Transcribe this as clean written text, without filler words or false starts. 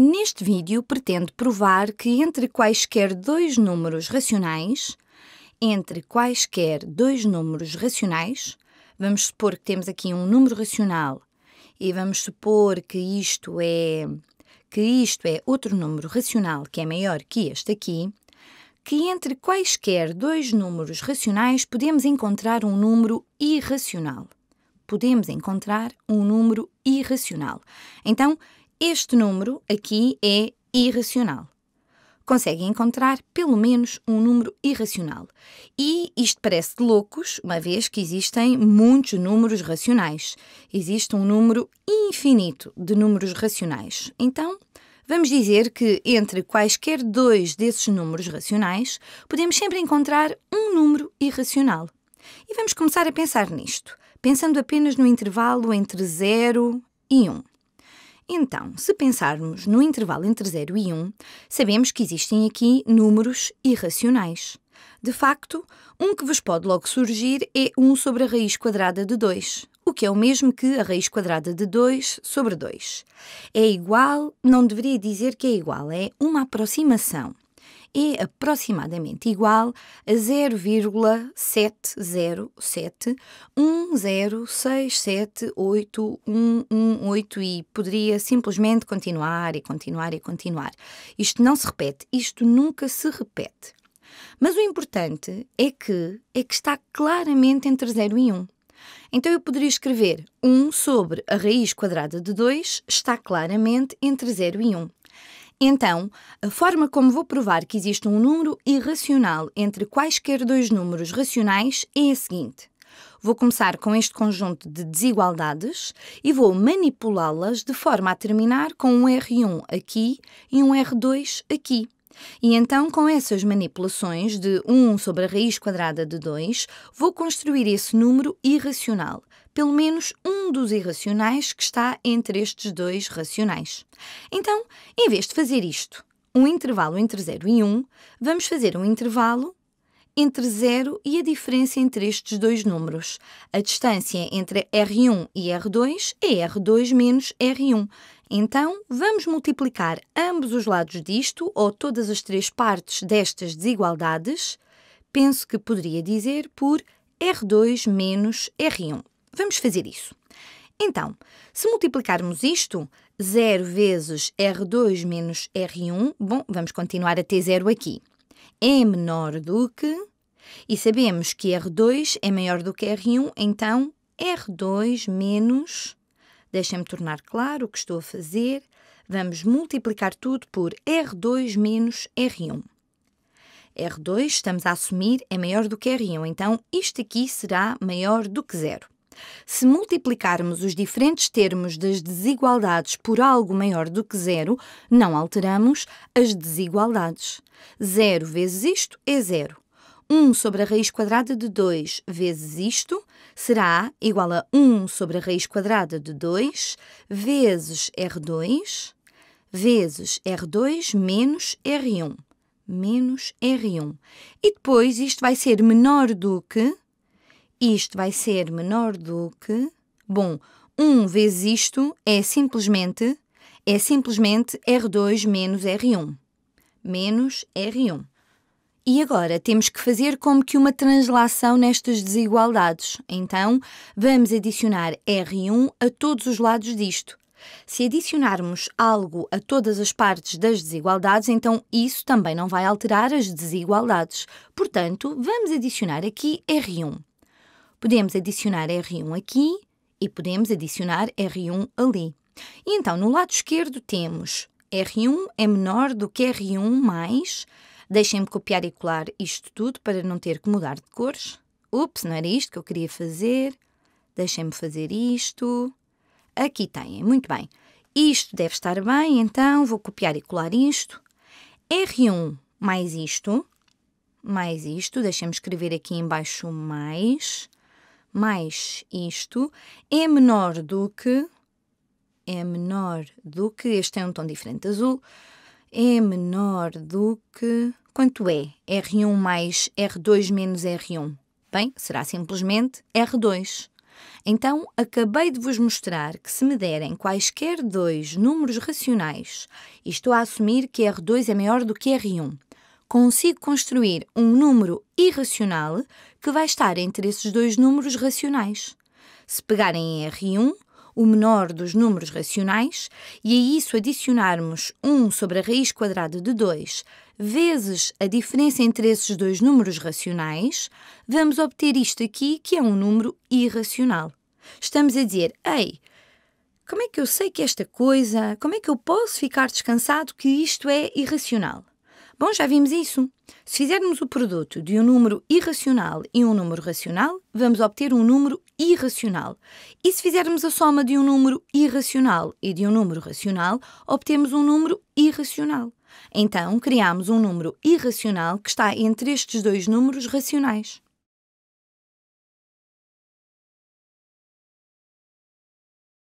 Neste vídeo, pretendo provar que entre quaisquer dois números racionais, vamos supor que temos aqui um número racional e vamos supor que isto é outro número racional que é maior que este aqui, que entre quaisquer dois números racionais podemos encontrar um número irracional. Então, este número aqui é irracional. Conseguem encontrar pelo menos um número irracional. E isto parece de loucos, uma vez que existem muitos números racionais. Existe um número infinito de números racionais. Então, vamos dizer que entre quaisquer dois desses números racionais, podemos sempre encontrar um número irracional. E vamos começar a pensar nisto, pensando apenas no intervalo entre 0 e 1. Então, se pensarmos no intervalo entre 0 e 1, sabemos que existem aqui números irracionais. De facto, um que vos pode logo surgir é 1 sobre a raiz quadrada de 2, o que é o mesmo que a raiz quadrada de 2 sobre 2. É igual, não deveria dizer que é igual, é uma aproximação. É aproximadamente igual a 0,707106781118 e poderia simplesmente continuar. Isto não se repete, isto nunca se repete. Mas o importante é que está claramente entre 0 e 1. Então eu poderia escrever 1 sobre a raiz quadrada de 2 está claramente entre 0 e 1. Então, a forma como vou provar que existe um número irracional entre quaisquer dois números racionais é a seguinte. Vou começar com este conjunto de desigualdades e vou manipulá-las de forma a terminar com um R1 aqui e um R2 aqui. E então, com essas manipulações de 1 sobre a raiz quadrada de 2, vou construir esse número irracional. Pelo menos um dos irracionais que está entre estes dois racionais. Então, em vez de fazer isto, um intervalo entre 0 e 1, vamos fazer um intervalo entre 0 e a diferença entre estes dois números. A distância entre R1 e R2 é R2 menos R1. Então, vamos multiplicar ambos os lados disto, ou todas as três partes destas desigualdades, penso que poderia dizer, por R2 menos R1. Vamos fazer isso. Então, se multiplicarmos isto, 0 vezes R2 menos R1, bom, vamos continuar a ter 0 aqui, é menor do que, e sabemos que R2 é maior do que R1, então R2 menos, deixem-me tornar claro o que estou a fazer, vamos multiplicar tudo por R2 menos R1. R2, estamos a assumir, é maior do que R1, então isto aqui será maior do que 0. Se multiplicarmos os diferentes termos das desigualdades por algo maior do que 0, não alteramos as desigualdades. 0 vezes isto é 0. 1 sobre a raiz quadrada de 2 vezes isto será igual a 1 sobre a raiz quadrada de 2 vezes R2 menos R1. E depois isto vai ser menor do que... Bom, 1 vezes isto é simplesmente R2 menos R1. E agora temos que fazer como que uma translação nestas desigualdades. Então, vamos adicionar R1 a todos os lados disto. Se adicionarmos algo a todas as partes das desigualdades, então isso também não vai alterar as desigualdades. Portanto, vamos adicionar aqui R1. Podemos adicionar R1 aqui e podemos adicionar R1 ali. E então, no lado esquerdo temos R1 é menor do que R1 mais... Deixem-me copiar e colar isto tudo para não ter que mudar de cores. Ups, não era isto que eu queria fazer. Deixem-me fazer isto. Aqui têm, muito bem. Isto deve estar bem, então vou copiar e colar isto. R1 mais isto. Deixem-me escrever aqui em baixo mais isto, é menor do que, este é um tom diferente de azul, é menor do que, quanto é? R1 mais R2 menos R1? Bem, será simplesmente R2. Então, acabei de vos mostrar que se me derem quaisquer dois números racionais, e estou a assumir que R2 é maior do que R1, consigo construir um número irracional que vai estar entre esses dois números racionais. Se pegarem em R1, o menor dos números racionais, e a isso adicionarmos 1 sobre a raiz quadrada de 2 vezes a diferença entre esses dois números racionais, vamos obter isto aqui, que é um número irracional. Estamos a dizer, ei, como é que eu sei que esta coisa, como é que eu posso ficar descansado que isto é irracional? Bom, já vimos isso. Se fizermos o produto de um número irracional e um número racional, vamos obter um número irracional. E se fizermos a soma de um número irracional e de um número racional, obtemos um número irracional. Então, criamos um número irracional que está entre estes dois números racionais.